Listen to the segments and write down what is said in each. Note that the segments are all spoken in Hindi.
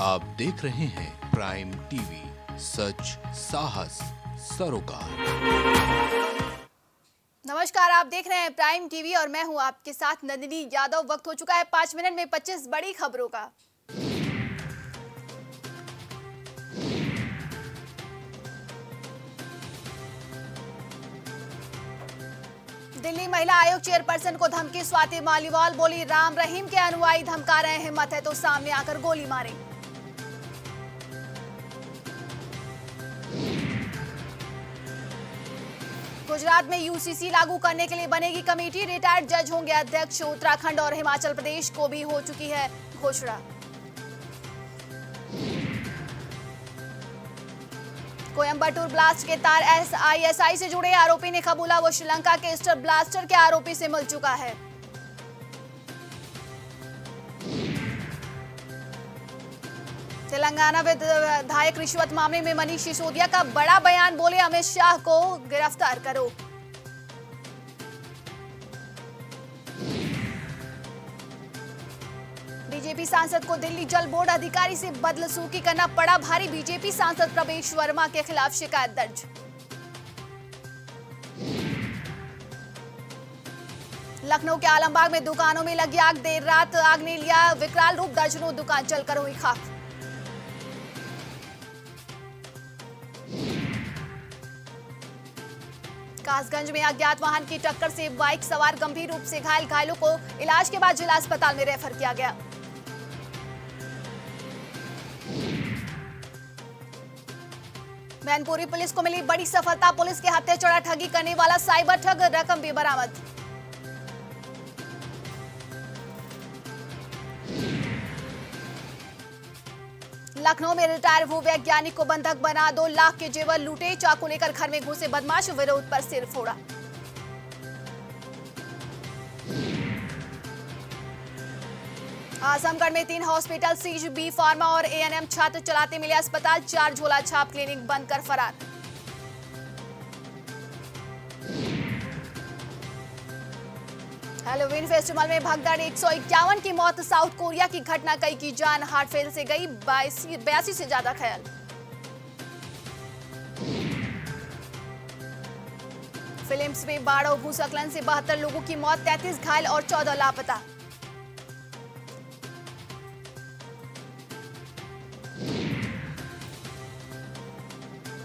आप देख रहे हैं प्राइम टीवी, सच साहस सरोकार। नमस्कार, आप देख रहे हैं प्राइम टीवी और मैं हूं आपके साथ नंदिनी यादव। वक्त हो चुका है 5 मिनट में 25 बड़ी खबरों का। दिल्ली महिला आयोग चेयरपर्सन को धमकी, स्वाति मालीवाल बोली राम रहीम के अनुयायी धमका रहे हैं, हिम्मत है तो सामने आकर गोली मारें। गुजरात में यूसीसी लागू करने के लिए बनेगी कमेटी, रिटायर्ड जज होंगे अध्यक्ष। उत्तराखंड और हिमाचल प्रदेश को भी हो चुकी है घोषणा। कोयम्बटूर ब्लास्ट के तार एसआईएसआई से जुड़े आरोपी ने कबूला, वो श्रीलंका के स्टर ब्लास्टर के आरोपी से मिल चुका है। तेलंगाना विधायक रिश्वत मामले में मनीष सिसोदिया का बड़ा बयान, बोले अमित शाह को गिरफ्तार करो। बीजेपी सांसद को दिल्ली जल बोर्ड अधिकारी से बदसलूकी करना पड़ा भारी, बीजेपी सांसद प्रवेश वर्मा के खिलाफ शिकायत दर्ज। लखनऊ के आलमबाग में दुकानों में लगी आग, देर रात आग ने लिया विकराल रूप, दर्जनों दुकान जलकर हुई खाक। कासगंज में अज्ञात वाहन की टक्कर से बाइक सवार गंभीर रूप से घायल, घायलों को इलाज के बाद जिला अस्पताल में रेफर किया गया। मैनपुरी पुलिस को मिली बड़ी सफलता, पुलिस के हत्थे चढ़ा ठगी करने वाला साइबर ठग, रकम भी बरामद। लखनऊ में रिटायर हुए वैज्ञानिक को बंधक बना, 2 लाख के जेवर लूटे, चाकू लेकर घर में घुसे बदमाश, विरोध पर सिर फोड़ा। आजमगढ़ में 3 हॉस्पिटल सीज, बी फार्मा और एएनएम छात्र चलाते मिले अस्पताल, 4 झोला छाप क्लिनिक बंद कर फरार। हैलोवीन फेस्टिवल में भगदड़, 151 की मौत, साउथ कोरिया की घटना, कई की जान हार्ट फेल से गई, 82 से ज्यादा घायल। फिलिप्स में बाढ़ और भूस्खलन से 72 लोगों की मौत, 33 घायल और 14 लापता।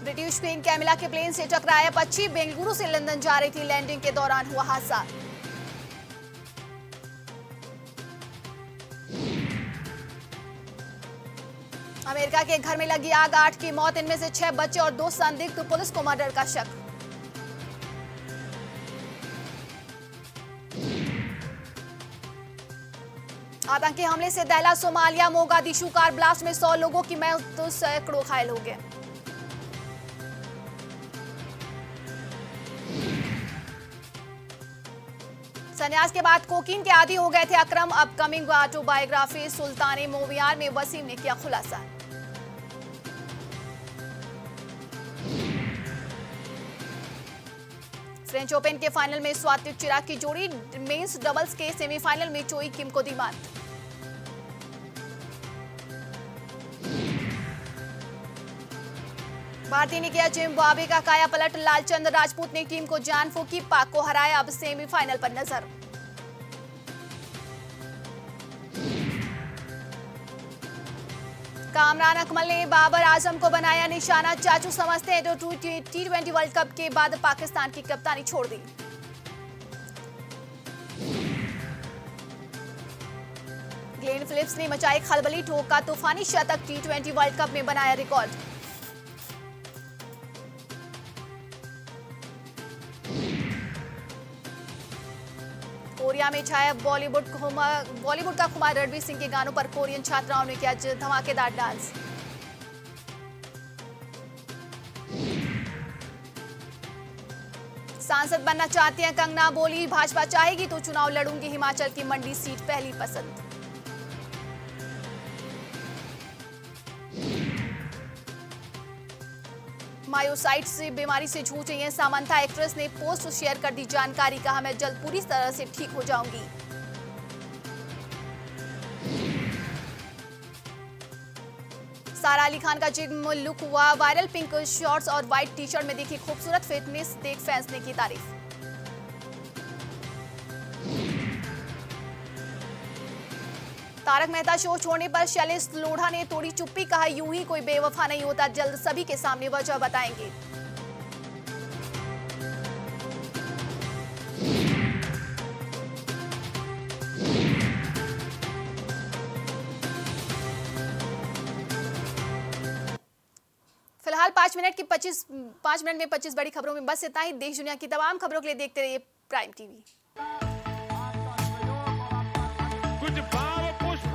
ब्रिटिश क्वीन कैमिला के प्लेन से टकराया पक्षी, बेंगलुरु से लंदन जा रही थी, लैंडिंग के दौरान हुआ हादसा। अमेरिका के घर में लगी आग, 8 की मौत, इनमें से 6 बच्चे और 2 संदिग्ध, पुलिस को मर्डर का शक। आतंकी हमले से दहला सोमालिया, मोगादिशु कार ब्लास्ट में 100 लोगों की मौत, 100 घायल हो गए। संन्यास के बाद कोकीन के आदी हो गए थे अकरम, अपकमिंग ऑटोबायोग्राफी सुल्ताने मोवियार में वसीम ने किया खुलासा। फ्रेंच ओपन के फाइनल में स्वाति चिराग की जोड़ी, मेंस डबल्स के सेमीफाइनल में चोई किम को दी मात। भारतीय ने किया जिम्बाब्वे का कायापलट, लाल चंद राजपूत ने टीम को जान फूंकी, पाक को हराया, अब सेमीफाइनल पर नजर। कामरान अकमल ने बाबर आजम को बनाया निशाना, चाचू समझते हैं तो T20 वर्ल्ड कप के बाद पाकिस्तान की कप्तानी छोड़ दी। ग्लेन फिलिप्स ने मचाई खलबली, ठोका तूफानी शतक, T20 वर्ल्ड कप में बनाया रिकॉर्ड। कोरिया में छाया बॉलीवुड का खुमार, रणवीर सिंह के गानों पर कोरियन छात्राओं ने किया धमाकेदार डांस। सांसद बनना चाहती हैं कंगना, बोली भाजपा चाहेगी तो चुनाव लड़ूंगी, हिमाचल की मंडी सीट पहली पसंद। मायोसाइटिस बीमारी से जूझ रही है सामंथा, एक्ट्रेस ने पोस्ट शेयर कर दी जानकारी, कहा मैं जल्द पूरी तरह से ठीक हो जाऊंगी। सारा अली खान का जिम लुक हुआ वायरल, पिंक शॉर्ट्स और व्हाइट टी शर्ट में दिखी खूबसूरत फिटनेस देख फैंस ने की तारीफ। तारक मेहता शो छोड़ने पर शैलेश लोढ़ा ने तोड़ी चुप्पी, कहा यूं ही कोई बेवफा नहीं होता, जल्द सभी के सामने वजह बताएंगे। फिलहाल 5 मिनट में 25 बड़ी खबरों में बस इतना ही। देश दुनिया की तमाम खबरों के लिए देखते रहिए प्राइम टीवी। कुछ भाव पुष्प